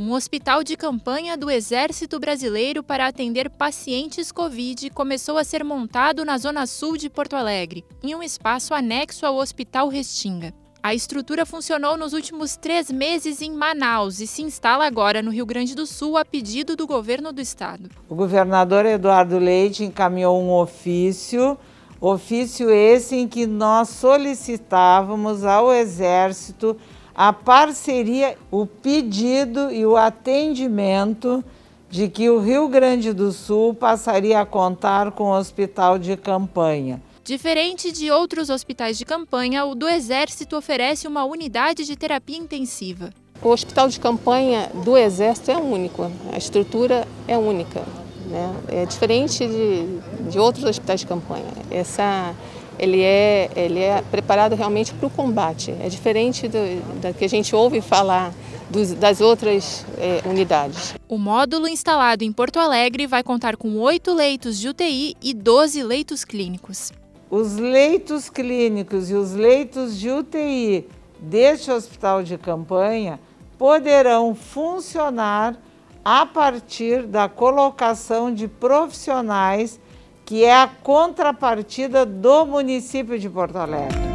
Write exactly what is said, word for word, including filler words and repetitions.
Um hospital de campanha do Exército Brasileiro para atender pacientes Covid começou a ser montado na zona sul de Porto Alegre, em um espaço anexo ao Hospital Restinga. A estrutura funcionou nos últimos três meses em Manaus e se instala agora no Rio Grande do Sul a pedido do governo do estado. O governador Eduardo Leite encaminhou um ofício, ofício esse em que nós solicitávamos ao Exército a parceria, o pedido e o atendimento de que o Rio Grande do Sul passaria a contar com o hospital de campanha. Diferente de outros hospitais de campanha, o do Exército oferece uma unidade de terapia intensiva. O hospital de campanha do Exército é único, a estrutura é única, né? É diferente de, de outros hospitais de campanha. Essa... Ele é, ele é preparado realmente para o combate, é diferente do, da que a gente ouve falar dos, das outras é, unidades. O módulo instalado em Porto Alegre vai contar com oito leitos de U T I e doze leitos clínicos. Os leitos clínicos e os leitos de U T I deste hospital de campanha poderão funcionar a partir da colocação de profissionais que é a contrapartida do município de Porto Alegre.